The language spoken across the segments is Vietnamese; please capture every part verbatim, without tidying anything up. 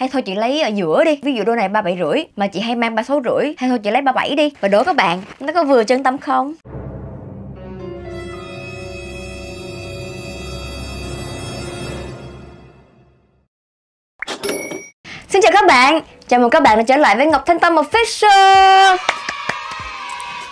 Hay thôi chị lấy ở giữa đi. Ví dụ đôi này ba mươi bảy rưỡi mà chị hay mang ba mươi sáu rưỡi. Hay thôi chị lấy ba mươi bảy đi. Và đố các bạn, nó có vừa chân tâm không? Xin chào các bạn. Chào mừng các bạn đã trở lại với Ngọc Thanh Tâm Official.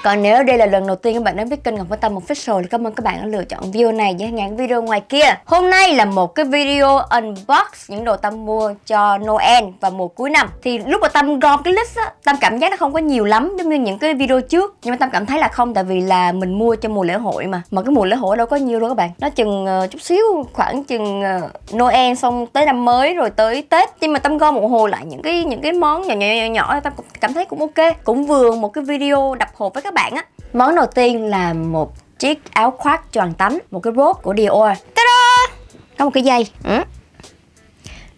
Còn nếu đây là lần đầu tiên các bạn đến với kênh Ngọc Thanh Tâm Official thì cảm ơn các bạn đã lựa chọn video này với hàng ngàn video ngoài kia. Hôm nay là một cái video unbox những đồ Tâm mua cho Noel và mùa cuối năm. Thì lúc mà Tâm gom cái list á, Tâm cảm giác nó không có nhiều lắm giống như những cái video trước. Nhưng mà Tâm cảm thấy là không, tại vì là mình mua cho mùa lễ hội mà. Mà cái mùa lễ hội đâu có nhiều đâu các bạn. Nó chừng uh, chút xíu, khoảng chừng uh, Noel xong tới năm mới rồi tới Tết. Nhưng mà Tâm gom một hồi lại những cái những cái món nhỏ nhỏ nhỏ nhỏ, Tâm cảm thấy cũng ok. Cũng vừa một cái video đập hộp với các bạn á. Món đầu tiên là một chiếc áo khoác choàng tắm, một cái robe của Dior. Ta-da! Có một cái dây. Ừ.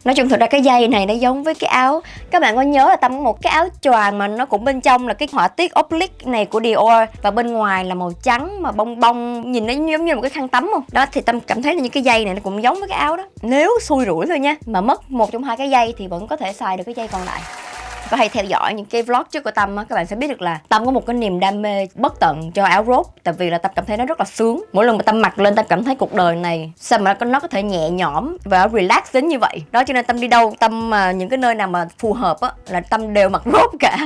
Nói chung thực ra cái dây này nó giống với cái áo, các bạn có nhớ là Tâm một cái áo choàng mà nó cũng bên trong là cái họa tiết oblique này của Dior và bên ngoài là màu trắng mà bông bông, nhìn nó giống như một cái khăn tắm không? Đó thì Tâm cảm thấy là những cái dây này nó cũng giống với cái áo đó. Nếu xui rủi thôi nha, mà mất một trong hai cái dây thì vẫn có thể xài được cái dây còn lại. Có hay theo dõi những cái vlog trước của Tâm á, các bạn sẽ biết được là Tâm có một cái niềm đam mê bất tận cho áo robe. Tại vì là Tâm cảm thấy nó rất là sướng. Mỗi lần mà Tâm mặc lên Tâm cảm thấy cuộc đời này sao mà nó có thể nhẹ nhõm và relax đến như vậy. Đó cho nên Tâm đi đâu, Tâm những cái nơi nào mà phù hợp á là Tâm đều mặc robe cả.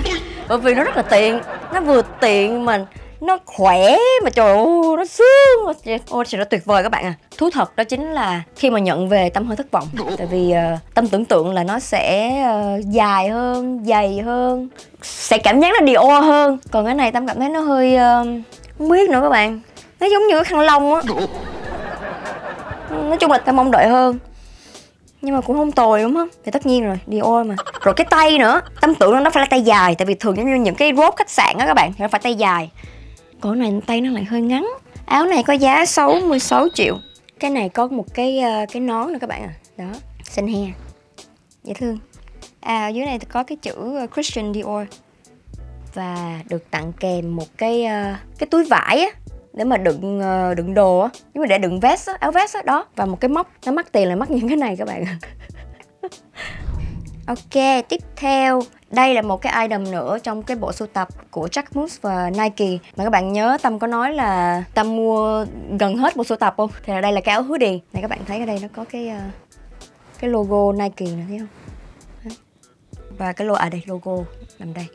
Bởi vì nó rất là tiện. Nó vừa tiện mà nó khỏe mà trời ơi nó sướng. Ôi trời, nó tuyệt vời các bạn à. Thú thật đó chính là khi mà nhận về Tâm hơi thất vọng. Tại vì uh, Tâm tưởng tượng là nó sẽ uh, dài hơn, dày hơn, sẽ cảm giác nó Dior hơn. Còn cái này Tâm cảm thấy nó hơi uh, không biết nữa các bạn. Nó giống như cái khăn lông á. Nói chung là Tâm mong đợi hơn. Nhưng mà cũng không tồi đúng không? Thì tất nhiên rồi, Dior mà. Rồi cái tay nữa, Tâm tưởng nó phải là tay dài. Tại vì thường giống như những cái robe khách sạn á các bạn, thì nó phải tay dài. Còn này tay nó lại hơi ngắn. Áo này có giá sáu mươi sáu triệu. Cái này có một cái uh, cái nón nữa các bạn à. Đó, xinh he, dễ thương. À, dưới này có cái chữ Christian Dior. Và được tặng kèm một cái uh, cái túi vải á, để mà đựng uh, đựng đồ á, nhưng mà để đựng vest á, áo vest á, đó. Và một cái móc, nó mắc tiền là mắc những cái này các bạn à. Ok, tiếp theo. Đây là một cái item nữa trong cái bộ sưu tập của Chuck Mus và Nike. Mà các bạn nhớ Tâm có nói là Tâm mua gần hết bộ sưu tập không? Thì là đây là cái áo hoodie. Này các bạn thấy ở đây nó có cái cái logo Nike này thấy không? Và cái logo, à đây logo nằm đây.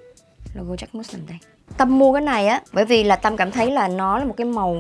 Logo Chuck Mus nằm đây. Tâm mua cái này á, bởi vì là Tâm cảm thấy là nó là một cái màu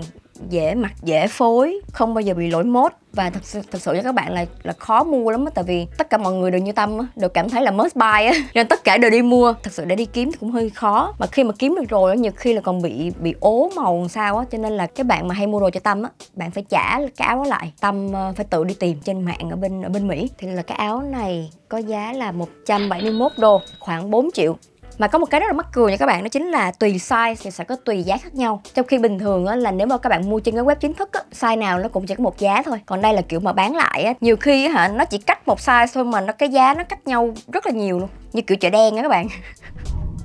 dễ mặc, dễ phối, không bao giờ bị lỗi mốt. Và thật sự, thật sự cho các bạn là là khó mua lắm á. Tại vì tất cả mọi người đều như Tâm á, đều cảm thấy là must buy á, nên tất cả đều đi mua. Thật sự để đi kiếm thì cũng hơi khó. Mà khi mà kiếm được rồi á, nhiều khi là còn bị bị ố màu sao á. Cho nên là các bạn mà hay mua đồ cho Tâm á, bạn phải trả cái áo đó lại. Tâm phải tự đi tìm trên mạng ở bên ở bên Mỹ. Thì là cái áo này có giá là một trăm bảy mươi mốt đô, khoảng bốn triệu. Mà có một cái rất là mắc cười nha các bạn, đó chính là tùy size thì sẽ có tùy giá khác nhau. Trong khi bình thường á, là nếu mà các bạn mua trên cái web chính thức á, size nào nó cũng chỉ có một giá thôi. Còn đây là kiểu mà bán lại á, nhiều khi á, nó chỉ cách một size thôi mà nó cái giá nó cách nhau rất là nhiều luôn. Như kiểu chợ đen á các bạn.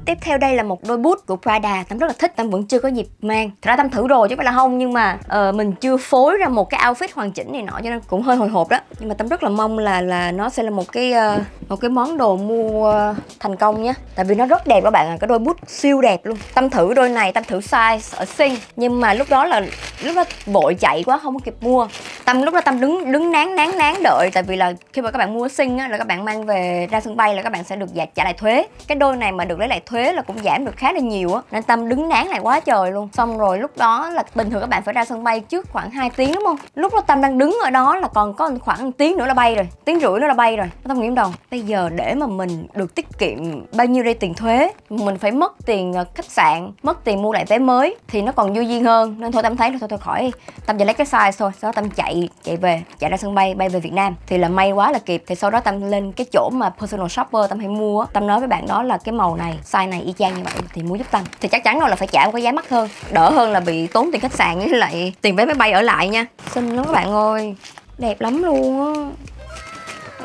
Tiếp theo đây là một đôi boot của Prada. Tâm rất là thích, Tâm vẫn chưa có dịp mang. Thật ra Tâm thử đồ chứ phải là không, nhưng mà uh, mình chưa phối ra một cái outfit hoàn chỉnh này nọ cho nên cũng hơi hồi hộp đó. Nhưng mà Tâm rất là mong là là nó sẽ là một cái uh, một cái món đồ mua uh, thành công nhé. Tại vì nó rất đẹp các bạn ạ, à, cái đôi boot siêu đẹp luôn. Tâm thử đôi này, Tâm thử size ở Sing, nhưng mà lúc đó là lúc đó vội chạy quá không có kịp mua. Tâm lúc đó Tâm đứng đứng nán nán nán đợi, tại vì là khi mà các bạn mua Sing á, là các bạn mang về ra sân bay là các bạn sẽ được trả lại thuế. Cái đôi này mà được lấy lại thuế thuế là cũng giảm được khá là nhiều á, nên Tâm đứng nán lại quá trời luôn. Xong rồi lúc đó là bình thường các bạn phải ra sân bay trước khoảng hai tiếng đúng không? Lúc đó Tâm đang đứng ở đó là còn có khoảng tiếng nữa là bay rồi, tiếng rưỡi nữa là bay rồi. Tâm nghĩ đâu bây giờ để mà mình được tiết kiệm bao nhiêu đây tiền thuế, mình phải mất tiền khách sạn, mất tiền mua lại vé mới thì nó còn vô duyên hơn. Nên thôi Tâm thấy thôi thôi khỏi, Tâm chỉ lấy cái size thôi. Sau đó Tâm chạy chạy về, chạy ra sân bay, bay về Việt Nam thì là may quá là kịp. Thì sau đó Tâm lên cái chỗ mà personal shopper Tâm hay mua á, Tâm nói với bạn đó là cái màu này size này y chang như vậy thì mua giúp Tâm. Thì chắc chắn rồi là phải trả một cái giá mắc hơn, đỡ hơn là bị tốn tiền khách sạn với lại tiền vé máy bay ở lại nha. Xinh lắm các bạn ơi, đẹp lắm luôn á.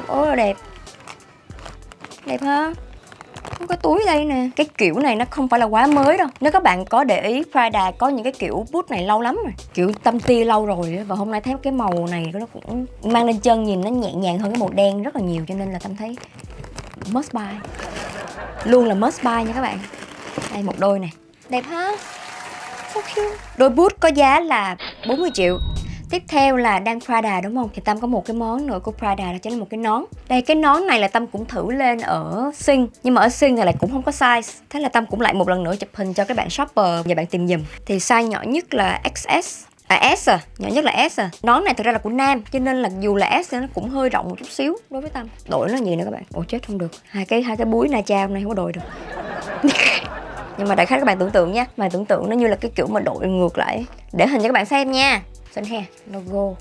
Ôi đẹp, đẹp ha. Cái túi đây nè, cái kiểu này nó không phải là quá mới đâu. Nếu các bạn có để ý, Prada có những cái kiểu boot này lâu lắm rồi, kiểu Tâm tia lâu rồi á. Và hôm nay thấy cái màu này nó cũng mang lên chân nhìn nó nhẹ nhàng hơn cái màu đen rất là nhiều, cho nên là Tâm thấy must buy, luôn là must buy nha các bạn. Đây một đôi này đẹp ha, so cute. Đôi boot có giá là bốn mươi triệu. Tiếp theo là đang Prada đúng không? Thì Tâm có một cái món nữa của Prada, đó chính là một cái nón. Đây cái nón này là Tâm cũng thử lên ở Sing, nhưng mà ở Sing thì lại cũng không có size. Thế là Tâm cũng lại một lần nữa chụp hình cho các bạn shopper và bạn tìm giùm. Thì size nhỏ nhất là ích ét. À S à, nhỏ nhất là S à. Nón này thực ra là của nam, cho nên là dù là S thì nó cũng hơi rộng một chút xíu đối với Tâm. Đổi nó gì nữa các bạn. Ủa chết không được. Hai cái hai cái búi na cha hôm nay không có đổi được. Nhưng mà đại khái các bạn tưởng tượng nha, mà tưởng tượng nó như là cái kiểu mà đội ngược lại. Để hình cho các bạn xem nha. Sơn he, logo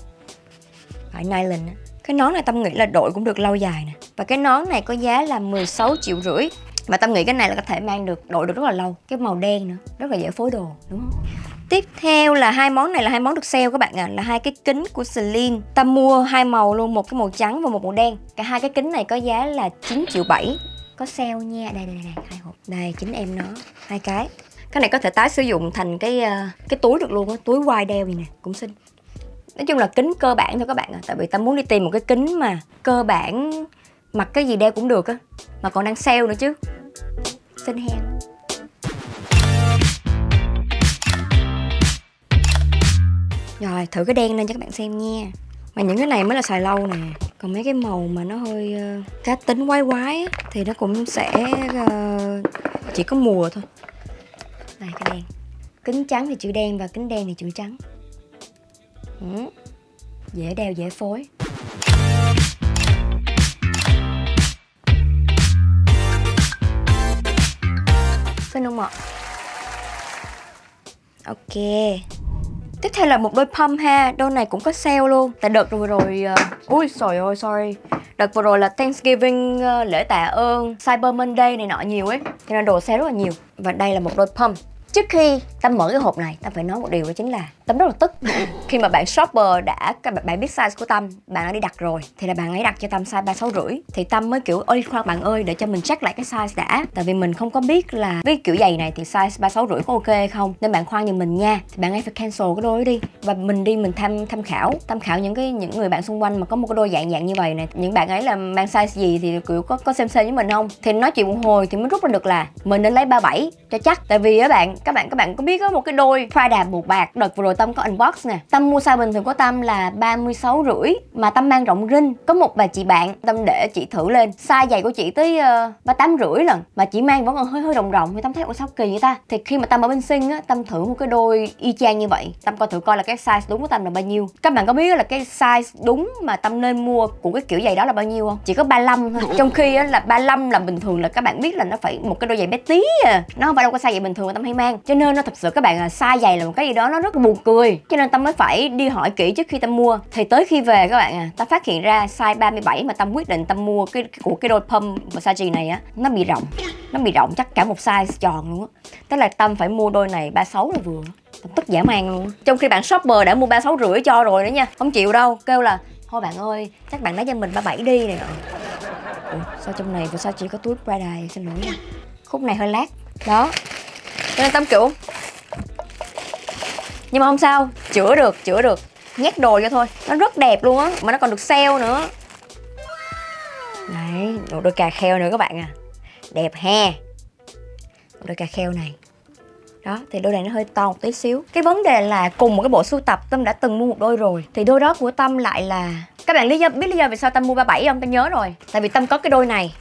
phải nylon á. Cái nón này Tâm nghĩ là đội cũng được lâu dài nè. Và cái nón này có giá là mười sáu triệu rưỡi. Mà Tâm nghĩ cái này là có thể mang được, đội được rất là lâu. Cái màu đen nữa, rất là dễ phối đồ đúng không? Tiếp theo là hai món này là hai món được sale các bạn ạ, à, là hai cái kính của Celine. Tâm mua hai màu luôn, một cái màu trắng và một màu đen. Cả hai cái kính này có giá là chín triệu bảy. Có sale nha. Đây đây đây, hai hộp. Đây chính em nó, hai cái. Cái này có thể tái sử dụng thành cái cái túi được luôn á, túi wide đeo gì nè, cũng xinh. Nói chung là kính cơ bản thôi các bạn ạ, à, tại vì Tâm muốn đi tìm một cái kính mà cơ bản mặc cái gì đeo cũng được á, mà còn đang sale nữa chứ. Xinh hen. Rồi, thử cái đen lên cho các bạn xem nha. Mà những cái này mới là xài lâu nè. Còn mấy cái màu mà nó hơi uh, cá tính quái quái á, thì nó cũng sẽ uh, chỉ có mùa thôi. Đây, cái đen. Kính trắng thì chữ đen và kính đen thì chữ trắng. Ừ. Dễ đeo, dễ phối. Xin không ạ? Ok. Tiếp theo là một đôi pump ha, đôi này cũng có sale luôn. Tại đợt vừa rồi, uh, ui trời ơi sorry, đợt vừa rồi là Thanksgiving, uh, lễ tạ ơn, Cyber Monday này nọ nhiều ấy, cho nên đồ sale rất là nhiều. Và đây là một đôi pump. Trước khi Tâm mở cái hộp này, Tâm phải nói một điều đó chính là Tâm rất là tức khi mà bạn shopper đã, bạn biết size của Tâm, bạn đã đi đặt rồi, thì là bạn ấy đặt cho Tâm size ba sáu rưỡi, thì Tâm mới kiểu ôi khoan bạn ơi, để cho mình check lại cái size đã, tại vì mình không có biết là với kiểu giày này thì size ba sáu rưỡi có ok hay không, nên bạn khoan giùm mình nha. Thì bạn ấy phải cancel cái đôi đi, và mình đi mình tham tham khảo tham khảo những cái những người bạn xung quanh mà có một cái đôi dạng dạng như vậy này, những bạn ấy là mang size gì thì kiểu có có xem xem với mình không, thì nói chuyện một hồi thì mới rút ra được là mình nên lấy ba bảy cho chắc. Tại vì các bạn các bạn các bạn có biết có một cái đôi Prada màu bạc đợt vừa rồi Tâm có unbox nè, Tâm mua size bình thường của Tâm là ba mươi sáu rưỡi, mà Tâm mang rộng rinh. Có một bà chị bạn Tâm để chị thử lên, size giày của chị tới ba tám rưỡi lần mà chị mang vẫn còn hơi hơi rộng rộng, thì Tâm thấy ủa sao kỳ vậy ta. Thì khi mà Tâm ở bên Sing á, Tâm thử một cái đôi y chang như vậy, Tâm coi thử coi là cái size đúng của Tâm là bao nhiêu. Các bạn có biết là cái size đúng mà Tâm nên mua của cái kiểu giày đó là bao nhiêu không? Chỉ có ba mươi lăm thôi. Trong khi á, là ba mươi lăm là bình thường là các bạn biết là nó phải một cái đôi giày bé tí à, nó không phải đâu có size giày bình thường mà Tâm hay mang. Cho nên nó thật sự các bạn, size giày là một cái gì đó nó rất buồn cười, cho nên Tâm mới phải đi hỏi kỹ trước khi Tâm mua. Thì tới khi về các bạn à, Tâm phát hiện ra size ba mươi bảy mà Tâm quyết định Tâm mua cái của cái đôi pump và saji này á, nó bị rộng, nó bị rộng chắc cả một size tròn luôn á. Tức là Tâm phải mua đôi này ba sáu là vừa. Tâm tức dã man luôn. Trong khi bạn shopper đã mua ba sáu rưỡi cho rồi nữa nha, không chịu đâu, kêu là thôi bạn ơi, chắc bạn lấy cho mình ba bảy đi này. Ủa, sao trong này và sao chỉ có túi Prada vậy? Xin lỗi. Khúc này hơi lát. Đó. Cho nên Tâm kiểu, nhưng mà không sao, chữa được, chữa được. Nhét đồ cho thôi, nó rất đẹp luôn á, mà nó còn được sale nữa. Đấy, một đôi cà kheo nữa các bạn à. Đẹp he. Một đôi cà kheo này. Đó, thì đôi này nó hơi to một tí xíu. Cái vấn đề là cùng một cái bộ sưu tập Tâm đã từng mua một đôi rồi, thì đôi đó của Tâm lại là, các bạn lý do, biết lý do vì sao Tâm mua ba bảy không? Tâm nhớ rồi. Tại vì Tâm có cái đôi này,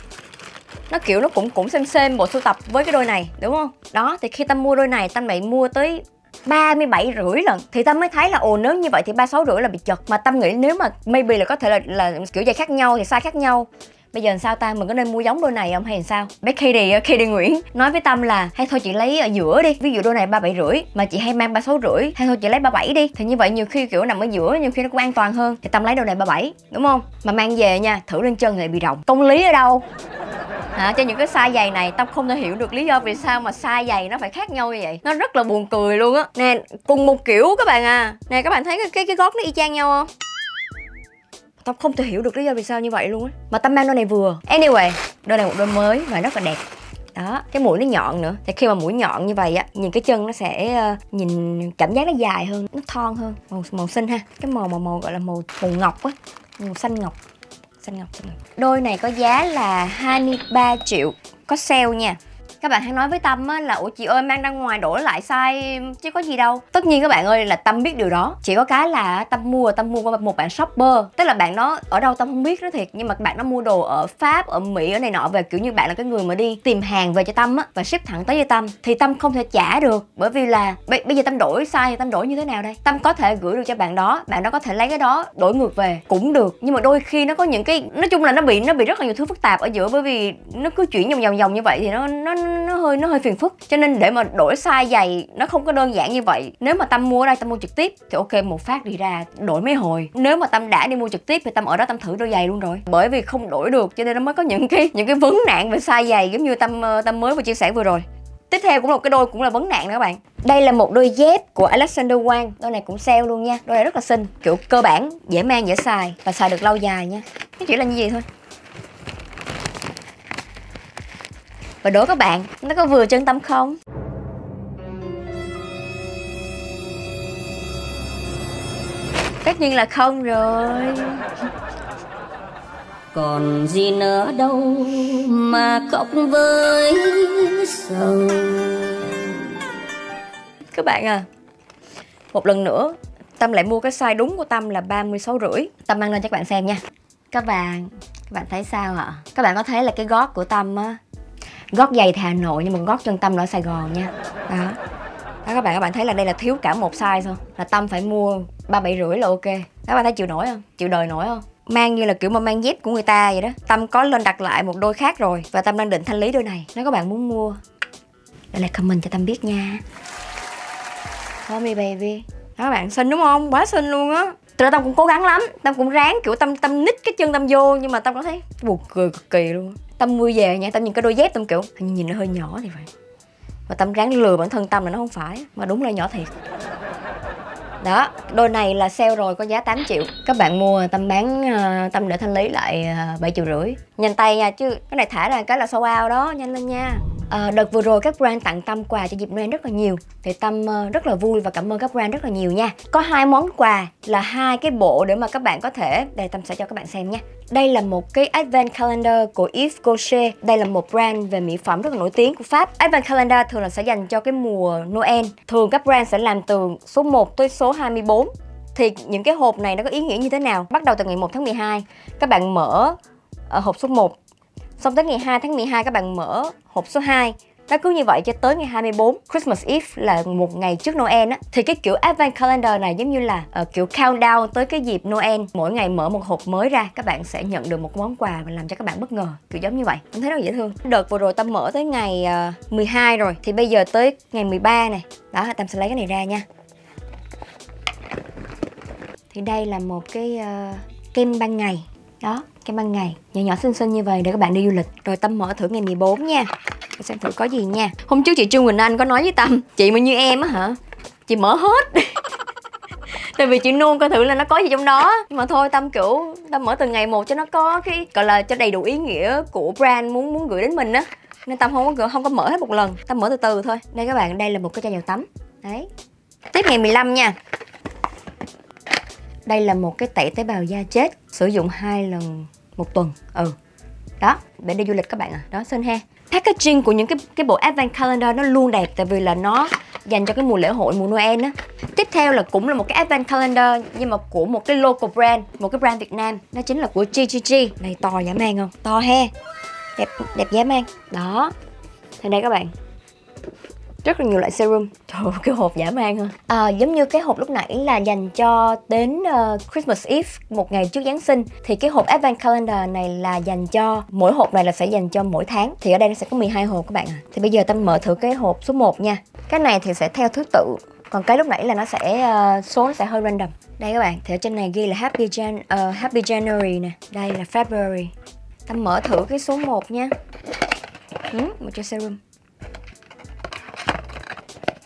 nó kiểu nó cũng cũng xem xem bộ sưu tập với cái đôi này đúng không? Đó, thì khi Tâm mua đôi này, Tâm lại mua tới ba mươi bảy rưỡi lần, thì Tâm mới thấy là ồ nếu như vậy thì ba mươi sáu rưỡi là bị chật. Mà Tâm nghĩ nếu mà maybe là có thể là, là kiểu giày khác nhau thì size khác nhau. Bây giờ làm sao ta, mình có nên mua giống đôi này không hay làm sao? Bé Katie, Katie Nguyễn nói với Tâm là hay thôi chị lấy ở giữa đi, ví dụ đôi này ba mươi bảy rưỡi mà chị hay mang ba mươi sáu rưỡi, hay thôi chị lấy ba mươi bảy đi. Thì như vậy nhiều khi kiểu nằm ở giữa, nhiều khi nó cũng an toàn hơn. Thì Tâm lấy đôi này ba mươi bảy đúng không? Mà mang về nha, thử lên chân thì bị rộng. Công lý ở đâu? À, cho những cái size giày này Tâm không thể hiểu được lý do vì sao mà size giày nó phải khác nhau như vậy. Nó rất là buồn cười luôn á. Nè, cùng một kiểu các bạn à. Nè các bạn thấy cái cái, cái gót nó y chang nhau không? Tâm không thể hiểu được lý do vì sao như vậy luôn á. Mà Tâm mang đôi này vừa. Anyway, đôi này một đôi mới và rất là đẹp. Đó, cái mũi nó nhọn nữa. Thì khi mà mũi nhọn như vậy á, nhìn cái chân nó sẽ uh, nhìn cảm giác nó dài hơn, nó thon hơn. Màu màu xinh ha. Cái màu màu màu gọi là màu màu ngọc á, màu xanh ngọc. Xanh ngọc, xanh ngọc. Đôi này có giá là hai mươi ba triệu, có sale nha. Các bạn hãy nói với Tâm á, là ủa chị ơi mang ra ngoài đổi lại size chứ có gì đâu. Tất nhiên các bạn ơi là Tâm biết điều đó. Chỉ có cái là Tâm mua Tâm mua qua một bạn shopper. Tức là bạn nó ở đâu Tâm không biết nó thiệt. Nhưng mà bạn nó mua đồ ở Pháp, ở Mỹ, ở này nọ về. Kiểu như bạn là cái người mà đi tìm hàng về cho Tâm á, và ship thẳng tới cho Tâm. Thì Tâm không thể trả được. Bởi vì là bây giờ Tâm đổi size, Tâm đổi như thế nào đây? Tâm có thể gửi được cho bạn đó. Bạn đó có thể lấy cái đó đổi ngược về cũng được. Nhưng mà đôi khi nó có những cái, nói chung là nó bị nó bị rất là nhiều thứ phức tạp ở giữa. Bởi vì nó cứ chuyển vòng vòng vòng như vậy thì nó, nó nó hơi nó hơi phiền phức, cho nên để mà đổi size giày nó không có đơn giản như vậy. Nếu mà Tâm mua ở đây, Tâm mua trực tiếp thì ok, một phát đi ra đổi mấy hồi. Nếu mà Tâm đã đi mua trực tiếp thì Tâm ở đó Tâm thử đôi giày luôn rồi. Bởi vì không đổi được cho nên nó mới có những cái những cái vấn nạn về size giày giống như Tâm Tâm mới vừa chia sẻ vừa rồi. Tiếp theo cũng là một cái đôi cũng là vấn nạn nữa các bạn. Đây là một đôi dép của Alexander Wang. Đôi này cũng sale luôn nha. Đôi này rất là xinh, kiểu cơ bản, dễ mang, dễ xài và xài được lâu dài nha. Nó chỉ là như vậy thôi. Và đố các bạn, nó có vừa chân Tâm không? Tất nhiên là không rồi. Còn gì nữa đâu mà cộng với sầu. Các bạn à, một lần nữa Tâm lại mua cái size đúng của Tâm là ba mươi sáu rưỡi. Tâm mang lên cho các bạn xem nha. Các bạn, các bạn thấy sao ạ? Các bạn có thấy là cái gót của Tâm á, gót giày thì Hà Nội nhưng mà gót chân Tâm là ở Sài Gòn nha. Đó. Đó các bạn, các bạn thấy là đây là thiếu cả một size thôi. Là Tâm phải mua ba mươi bảy rưỡi là ok. Đó, các bạn thấy chịu nổi không? Chịu đời nổi không? Mang như là kiểu mà mang dép của người ta vậy đó. Tâm có lên đặt lại một đôi khác rồi và Tâm đang định thanh lý đôi này. Nếu các bạn muốn mua, để lại comment cho Tâm biết nha. Tommy baby. Đó các bạn, xinh đúng không? Quá xinh luôn á. Thật ra Tâm cũng cố gắng lắm, Tâm cũng ráng kiểu Tâm Tâm nít cái chân Tâm vô, nhưng mà Tâm có thấy buồn cười cực kỳ luôn. Tâm mua về nha, Tâm nhìn cái đôi dép Tâm kiểu hình như nhìn nó hơi nhỏ thì phải. Mà Tâm ráng lừa bản thân Tâm là nó không phải, mà đúng là nhỏ thiệt. Đó, đôi này là sale rồi, có giá tám triệu. Các bạn mua Tâm bán, Tâm để thanh lý lại bảy triệu rưỡi. Nhanh tay nha, chứ cái này thả ra cái là sold out đó, nhanh lên nha. À, đợt vừa rồi các brand tặng Tâm quà cho dịp Noel rất là nhiều. Thì Tâm uh, rất là vui và cảm ơn các brand rất là nhiều nha. Có hai món quà là hai cái bộ để mà các bạn có thể, đây Tâm sẽ cho các bạn xem nha. Đây là một cái Advent Calendar của Yves Rocher. Đây là một brand về mỹ phẩm rất là nổi tiếng của Pháp. Advent Calendar thường là sẽ dành cho cái mùa Noel. Thường các brand sẽ làm từ số một tới số hai mươi bốn. Thì những cái hộp này nó có ý nghĩa như thế nào? Bắt đầu từ ngày một tháng mười hai, các bạn mở uh, hộp số một. Xong tới ngày hai tháng mười hai các bạn mở hộp số hai. Nó cứ như vậy cho tới ngày hai mươi bốn, Christmas Eve là một ngày trước Noel á. Thì cái kiểu Advent Calendar này giống như là uh, kiểu countdown tới cái dịp Noel. Mỗi ngày mở một hộp mới ra, các bạn sẽ nhận được một món quà và làm cho các bạn bất ngờ. Kiểu giống như vậy, em thấy rất là dễ thương. Đợt vừa rồi Tâm mở tới ngày uh, mười hai rồi. Thì bây giờ tới ngày mười ba này. Đó, Tâm sẽ lấy cái này ra nha. Thì đây là một cái uh, kem ban ngày. Đó, kem ban ngày nhỏ nhỏ xinh xinh như vậy để các bạn đi du lịch. Rồi Tâm mở thử ngày mười bốn nha, để xem thử có gì nha. Hôm trước chị Trương Quỳnh Anh có nói với Tâm, chị mà như em á hả, chị mở hết. Tại vì chị nôn coi thử là nó có gì trong đó. Nhưng mà thôi Tâm kiểu Tâm mở từng ngày một cho nó có cái gọi là cho đầy đủ ý nghĩa của brand muốn muốn gửi đến mình á. Nên Tâm không có không có mở hết một lần, Tâm mở từ từ thôi. Đây các bạn, đây là một cái chai dầu tắm. Đấy. Tiếp ngày mười lăm nha. Đây là một cái tẩy tế bào da chết, sử dụng hai lần một tuần. Ừ. Đó, để đi du lịch các bạn ạ. À. Đó, xinh ha. Packaging của những cái cái bộ Advent Calendar nó luôn đẹp, tại vì là nó dành cho cái mùa lễ hội, mùa Noel á. Tiếp theo là cũng là một cái Advent Calendar nhưng mà của một cái local brand, một cái brand Việt Nam, nó chính là của giê giê giê. Này to dã man không? To ha. Đẹp đẹp dã man. Đó. Thì đây các bạn. Rất là nhiều loại serum. Trời ơi, cái hộp dã man ha. À, giống như cái hộp lúc nãy là dành cho đến uh, Christmas Eve, một ngày trước Giáng sinh. Thì cái hộp Advent Calendar này là dành cho, mỗi hộp này là sẽ dành cho mỗi tháng. Thì ở đây nó sẽ có mười hai hộp các bạn ạ. Thì bây giờ Tâm mở thử cái hộp số một nha. Cái này thì sẽ theo thứ tự. Còn cái lúc nãy là nó sẽ, uh, số nó sẽ hơi random. Đây các bạn, thì ở trên này ghi là Happy, Jan uh, Happy January nè. Đây là February. Tâm mở thử cái số một nha. Ừ, một chai serum.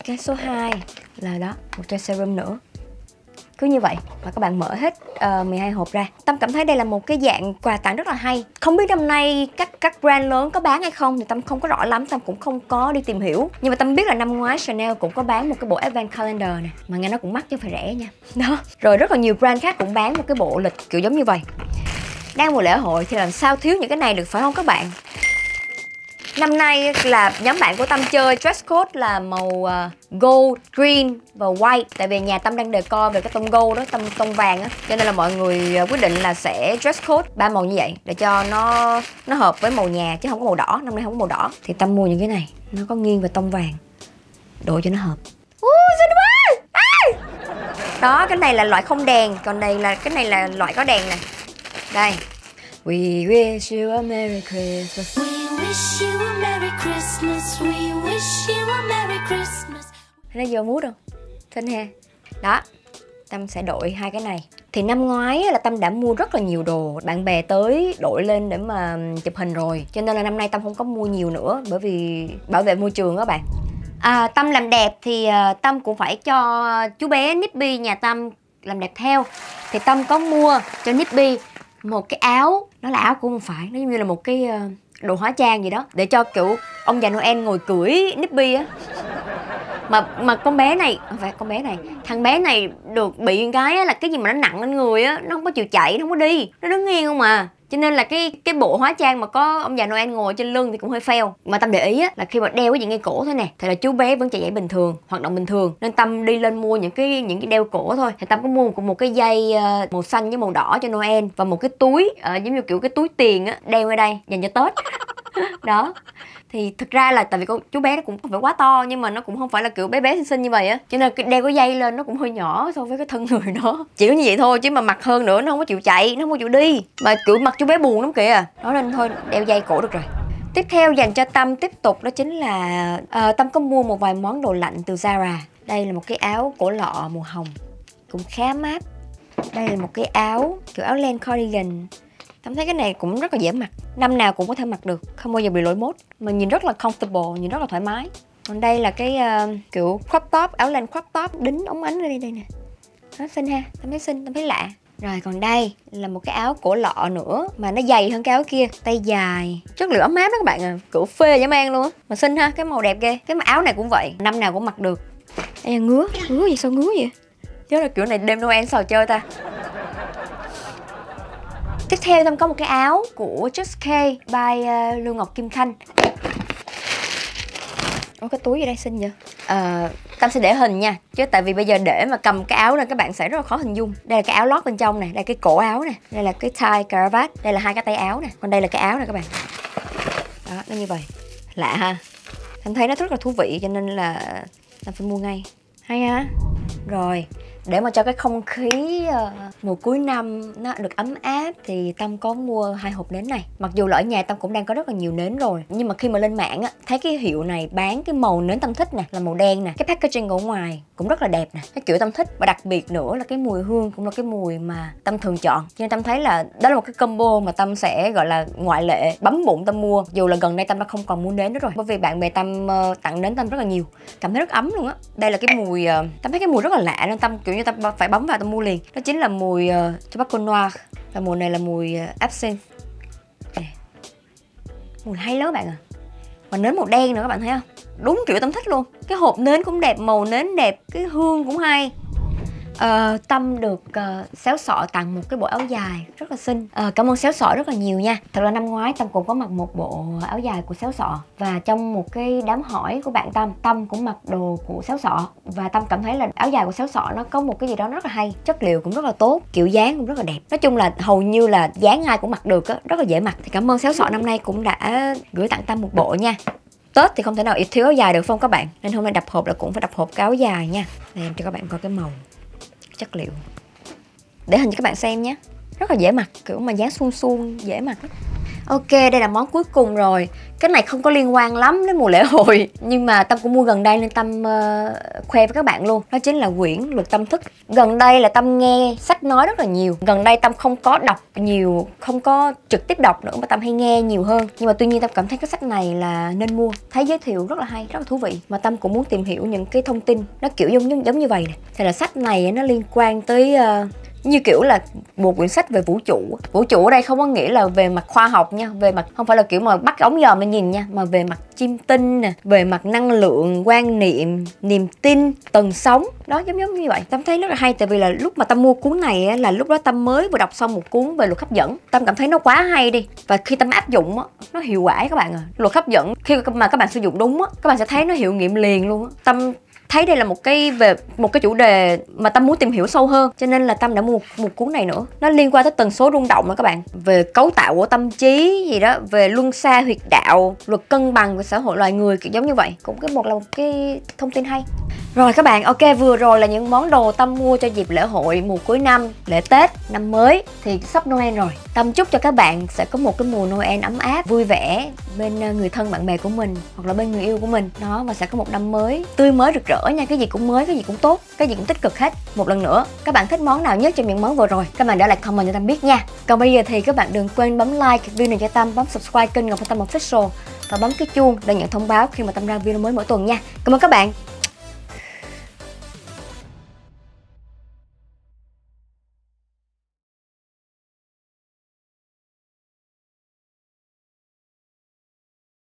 Cái số hai là đó, một chai serum nữa. Cứ như vậy và các bạn mở hết uh, mười hai hộp ra. Tâm cảm thấy đây là một cái dạng quà tặng rất là hay. Không biết năm nay các các brand lớn có bán hay không thì Tâm không có rõ lắm, Tâm cũng không có đi tìm hiểu. Nhưng mà Tâm biết là năm ngoái Chanel cũng có bán một cái bộ Advent Calendar này, mà nghe nó cũng mắc chứ phải rẻ nha. Đó. Rồi rất là nhiều brand khác cũng bán một cái bộ lịch kiểu giống như vậy. Đang mùa lễ hội thì làm sao thiếu những cái này được phải không các bạn? Năm nay là nhóm bạn của Tâm chơi dress code là màu gold, green và white. Tại vì nhà Tâm đang decor về cái tông gold đó, tông, tông vàng á. Cho nên là mọi người quyết định là sẽ dress code ba màu như vậy để cho nó nó hợp với màu nhà, chứ không có màu đỏ. Năm nay không có màu đỏ. Thì Tâm mua những cái này, nó có nghiêng về tông vàng, đội cho nó hợp. Đó, cái này là loại không đèn, còn đây là cái này là loại có đèn nè. Đây. We wish you a Merry Christmas. We wish you a Merry Christmas. We wish you a Merry Christmas. Nó vô mút không? Thinh ha. Đó. Tâm sẽ đội hai cái này. Thì năm ngoái là Tâm đã mua rất là nhiều đồ, bạn bè tới đội lên để mà chụp hình rồi. Cho nên là năm nay Tâm không có mua nhiều nữa, bởi vì bảo vệ môi trường các bạn. À, Tâm làm đẹp thì uh, Tâm cũng phải cho chú bé Nippy nhà Tâm làm đẹp theo. Thì Tâm có mua cho Nippy một cái áo, nó là áo cũng không phải, nó giống như là một cái uh, đồ hóa trang gì đó, để cho kiểu ông già Noel ngồi cưỡi Nippy á. Mà mà con bé này, không phải con bé này, thằng bé này được bị cái á, là cái gì mà nó nặng lên người á, nó không có chịu chạy, nó không có đi, nó đứng nghiêng không à. Cho nên là cái cái bộ hóa trang mà có ông già Noel ngồi trên lưng thì cũng hơi fail. Mà Tâm để ý á, là khi mà đeo cái gì ngay cổ thế nè thì là chú bé vẫn chạy nhảy bình thường, hoạt động bình thường. Nên Tâm đi lên mua những cái những cái đeo cổ thôi. Thì Tâm có mua một cái dây màu xanh với màu đỏ cho Noel, và một cái túi uh, giống như kiểu cái túi tiền á, đeo ở đây dành cho Tết. Đó. Thì thực ra là tại vì con chú bé nó cũng không phải quá to, nhưng mà nó cũng không phải là kiểu bé bé xinh xinh như vậy á, cho nên đeo cái dây lên nó cũng hơi nhỏ so với cái thân người nó. Chỉ như vậy thôi, chứ mà mặt hơn nữa nó không có chịu chạy, nó không có chịu đi, mà kiểu mặt chú bé buồn lắm kìa. Đó, nên thôi đeo dây cổ được rồi. Tiếp theo dành cho Tâm tiếp tục đó chính là uh, Tâm có mua một vài món đồ lạnh từ Zara. Đây là một cái áo cổ lọ màu hồng, cũng khá mát. Đây là một cái áo kiểu áo len cardigan. Tâm thấy cái này cũng rất là dễ mặc, năm nào cũng có thể mặc được, không bao giờ bị lỗi mốt. Mà nhìn rất là comfortable, nhìn rất là thoải mái. Còn đây là cái uh, kiểu crop top, áo len crop top đính ống ánh lên đây nè. Nó xinh ha, Tâm thấy xinh, Tâm thấy lạ. Rồi còn đây là một cái áo cổ lọ nữa, mà nó dày hơn cái áo kia, tay dài, chất liệu ấm áp đó các bạn à, kiểu phê dã man luôn á. Mà xinh ha, cái màu đẹp ghê. Cái áo này cũng vậy, năm nào cũng mặc được. Ê, ngứa, ngứa gì sao ngứa vậy? Chứ là kiểu này đêm Noel sao chơi ta. Tiếp theo Tâm có một cái áo của Just K by uh, Lưu Ngọc Kim Khanh. Ủa, cái túi gì đây xinh vậy? Uh, Tâm sẽ để hình nha, chứ tại vì bây giờ để mà cầm cái áo lên các bạn sẽ rất là khó hình dung. Đây là cái áo lót bên trong nè, đây là cái cổ áo nè, đây là cái tie caravat, đây là hai cái tay áo nè, còn đây là cái áo nè các bạn. Đó, nó như vậy. Lạ ha. Tâm thấy nó rất là thú vị cho nên là Tâm phải mua ngay. Hay ha. Rồi, để mà cho cái không khí uh, mùa cuối năm nó được ấm áp thì Tâm có mua hai hộp nến này. Mặc dù là ở nhà Tâm cũng đang có rất là nhiều nến rồi, nhưng mà khi mà lên mạng á, thấy cái hiệu này bán cái màu nến Tâm thích nè, là màu đen nè. Cái packaging ở ngoài cũng rất là đẹp nè, cái kiểu Tâm thích. Và đặc biệt nữa là cái mùi hương cũng là cái mùi mà Tâm thường chọn. Cho nên Tâm thấy là đó là một cái combo mà Tâm sẽ gọi là ngoại lệ, bấm bụng Tâm mua. Dù là gần đây Tâm đã không còn mua nến nữa rồi, bởi vì bạn bè Tâm uh, tặng nến Tâm rất là nhiều. Cảm thấy rất ấm luôn á. Đây là cái mùi, uh, Tâm thấy cái mùi rất là lạ nên Tâm kiểu như ta phải bấm vào ta mua liền. Đó chính là mùi uh, tobacco noir. Và mùi này là mùi uh, absinthe. Mùi hay lắm các bạn à. Mà nến màu đen nữa các bạn thấy không? Đúng kiểu Tâm thích luôn. Cái hộp nến cũng đẹp, màu nến đẹp, cái hương cũng hay. uh, Tâm được uh, Xéo Sọ tặng một cái bộ áo dài rất là xinh. uh, Cảm ơn Xéo Sọ rất là nhiều nha. Thật là năm ngoái Tâm cũng có mặc một bộ áo dài của Xéo Sọ. Và trong một cái đám hỏi của bạn Tâm, Tâm cũng mặc đồ của Xéo Sọ. Và Tâm cảm thấy là áo dài của Xéo Sọ nó có một cái gì đó rất là hay. Chất liệu cũng rất là tốt, kiểu dáng cũng rất là đẹp. Nói chung là hầu như là dáng ai cũng mặc được á, rất là dễ mặc. Thì cảm ơn Xéo Sọ năm nay cũng đã gửi tặng Tâm một bộ nha. Tết thì không thể nào thiếu áo dài được không các bạn? Nên hôm nay đập hộp là cũng phải đập hộp cái áo dài nha. Đây em cho các bạn coi cái màu, chất liệu. Để hình cho các bạn xem nhé. Rất là dễ mặc, kiểu mà dáng suôn suôn, dễ mặc. Ok, đây là món cuối cùng rồi. Cái này không có liên quan lắm đến mùa lễ hội, nhưng mà Tâm cũng mua gần đây nên Tâm uh, khoe với các bạn luôn. Đó chính là quyển Luật Tâm Thức. Gần đây là Tâm nghe sách nói rất là nhiều. Gần đây Tâm không có đọc nhiều, không có trực tiếp đọc nữa, mà Tâm hay nghe nhiều hơn. Nhưng mà tuy nhiên Tâm cảm thấy cái sách này là nên mua. Thấy giới thiệu rất là hay, rất là thú vị. Mà Tâm cũng muốn tìm hiểu những cái thông tin nó kiểu giống như, giống như vậy nè. Thì là sách này nó liên quan tới... Uh, như kiểu là một quyển sách về vũ trụ. Vũ trụ ở đây không có nghĩa là về mặt khoa học nha, về mặt không phải là kiểu mà bắt ống dòm mà nhìn nha, mà về mặt chiêm tinh nè, về mặt năng lượng, quan niệm, niềm tin, tần sóng. Đó, giống giống như vậy. Tâm thấy rất là hay, tại vì là lúc mà Tâm mua cuốn này á, là lúc đó Tâm mới vừa đọc xong một cuốn về luật hấp dẫn. Tâm cảm thấy nó quá hay đi, và khi Tâm áp dụng á, nó hiệu quả các bạn à. Luật hấp dẫn khi mà các bạn sử dụng đúng á, các bạn sẽ thấy nó hiệu nghiệm liền luôn á. Tâm thấy đây là một cái về một cái chủ đề mà Tâm muốn tìm hiểu sâu hơn, cho nên là Tâm đã mua một, một cuốn này nữa. Nó liên quan tới tần số rung động đó các bạn, về cấu tạo của tâm trí gì đó, về luân xa huyệt đạo, luật cân bằng của xã hội loài người, kiểu giống như vậy. Cũng cái một là một cái thông tin hay. Rồi các bạn, ok, vừa rồi là những món đồ Tâm mua cho dịp lễ hội mùa cuối năm, lễ Tết, năm mới. Thì sắp Noel rồi, Tâm chúc cho các bạn sẽ có một cái mùa Noel ấm áp, vui vẻ bên người thân bạn bè của mình, hoặc là bên người yêu của mình. Đó, và sẽ có một năm mới tươi mới rực rỡ nha, cái gì cũng mới, cái gì cũng tốt, cái gì cũng tích cực hết. Một lần nữa, các bạn thích món nào nhất trong những món vừa rồi, các bạn để lại comment cho Tâm biết nha. Còn bây giờ thì các bạn đừng quên bấm like video này cho Tâm, bấm subscribe kênh Ngọc Thanh Tâm Official và bấm cái chuông để nhận thông báo khi mà Tâm ra video mới mỗi tuần nha. Cảm ơn các bạn.